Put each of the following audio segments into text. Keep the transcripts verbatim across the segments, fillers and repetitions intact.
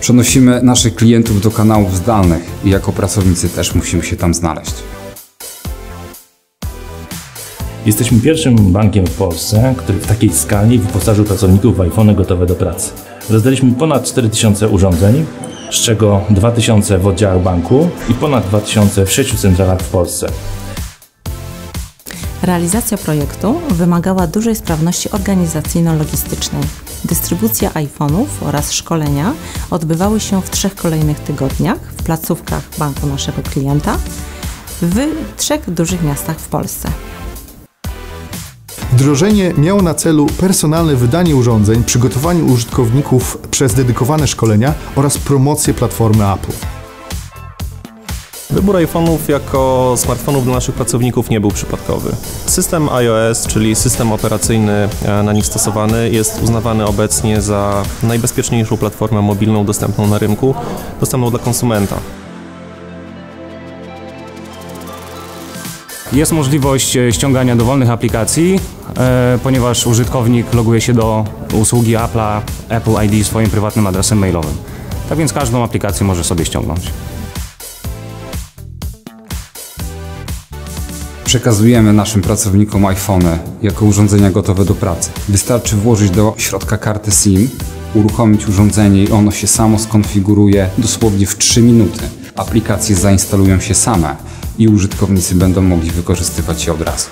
Przenosimy naszych klientów do kanałów zdalnych i jako pracownicy też musimy się tam znaleźć. Jesteśmy pierwszym bankiem w Polsce, który w takiej skali wyposażył pracowników w iPhone'y gotowe do pracy. Rozdaliśmy ponad cztery tysiące urządzeń, z czego dwa tysiące w oddziałach banku i ponad dwa tysiące w sześciu centralach w Polsce. Realizacja projektu wymagała dużej sprawności organizacyjno-logistycznej. Dystrybucja iPhone'ów oraz szkolenia odbywały się w trzech kolejnych tygodniach w placówkach banku naszego klienta w trzech dużych miastach w Polsce. Wdrożenie miało na celu personalne wydanie urządzeń, przygotowanie użytkowników przez dedykowane szkolenia oraz promocję platformy Apple. Wybór iPhone'ów jako smartfonów dla naszych pracowników nie był przypadkowy. System iOS, czyli system operacyjny na nich stosowany, jest uznawany obecnie za najbezpieczniejszą platformę mobilną dostępną na rynku, dostępną dla konsumenta. Jest możliwość ściągania dowolnych aplikacji, e, ponieważ użytkownik loguje się do usługi Apple'a, Apple I D swoim prywatnym adresem mailowym. Tak więc każdą aplikację może sobie ściągnąć. Przekazujemy naszym pracownikom iPhone'y jako urządzenia gotowe do pracy. Wystarczy włożyć do środka kartę SIM, uruchomić urządzenie i ono się samo skonfiguruje dosłownie w trzy minuty. Aplikacje zainstalują się same i użytkownicy będą mogli wykorzystywać je od razu.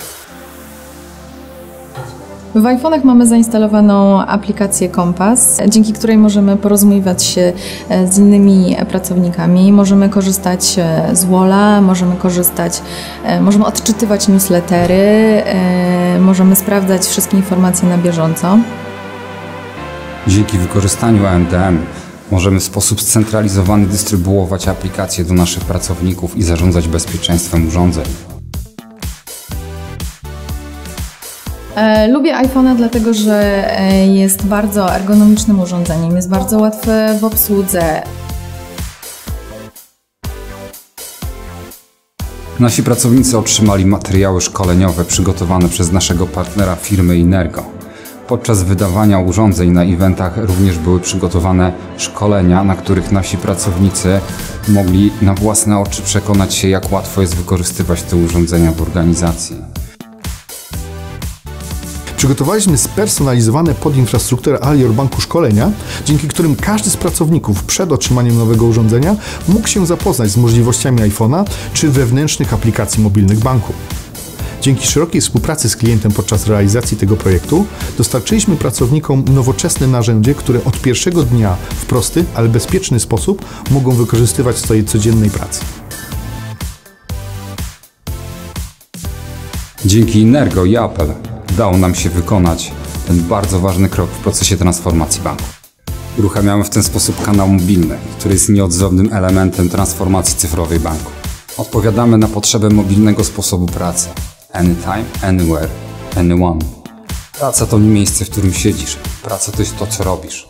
W iPhone'ach mamy zainstalowaną aplikację Kompas, dzięki której możemy porozumiewać się z innymi pracownikami. Możemy korzystać z Walla, możemy korzystać, możemy odczytywać newslettery, możemy sprawdzać wszystkie informacje na bieżąco. Dzięki wykorzystaniu A M D M możemy w sposób scentralizowany dystrybuować aplikacje do naszych pracowników i zarządzać bezpieczeństwem urządzeń. Lubię iPhone'a dlatego, że jest bardzo ergonomicznym urządzeniem, jest bardzo łatwe w obsłudze. Nasi pracownicy otrzymali materiały szkoleniowe przygotowane przez naszego partnera firmy INNERGO. Podczas wydawania urządzeń na eventach również były przygotowane szkolenia, na których nasi pracownicy mogli na własne oczy przekonać się, jak łatwo jest wykorzystywać te urządzenia w organizacji. Przygotowaliśmy spersonalizowane pod infrastrukturę Alior Banku szkolenia, dzięki którym każdy z pracowników przed otrzymaniem nowego urządzenia mógł się zapoznać z możliwościami iPhone'a czy wewnętrznych aplikacji mobilnych banku. Dzięki szerokiej współpracy z klientem podczas realizacji tego projektu dostarczyliśmy pracownikom nowoczesne narzędzie, które od pierwszego dnia w prosty, ale bezpieczny sposób mogą wykorzystywać w swojej codziennej pracy. Dzięki INNERGO i Apple udało nam się wykonać ten bardzo ważny krok w procesie transformacji banku. Uruchamiamy w ten sposób kanał mobilny, który jest nieodzownym elementem transformacji cyfrowej banku. Odpowiadamy na potrzebę mobilnego sposobu pracy. Anytime, anywhere, anyone. Praca to nie miejsce, w którym siedzisz. Praca to jest to, co robisz.